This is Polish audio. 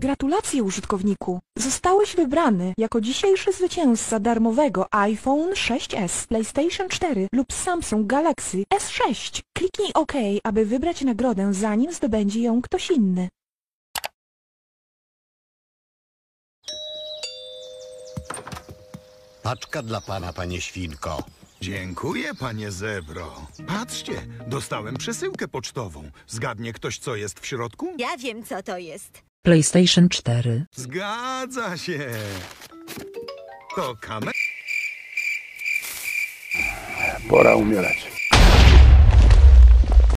Gratulacje użytkowniku! Zostałeś wybrany jako dzisiejszy zwycięzca darmowego iPhone 6s, PlayStation 4 lub Samsung Galaxy S6. Kliknij OK, aby wybrać nagrodę, zanim zdobędzie ją ktoś inny. Paczka dla pana, panie świnko. Dziękuję, panie zebro. Patrzcie, dostałem przesyłkę pocztową. Zgadnie ktoś, co jest w środku? Ja wiem, co to jest. PlayStation 4. Zgadza się. To kamera. Pora umierać.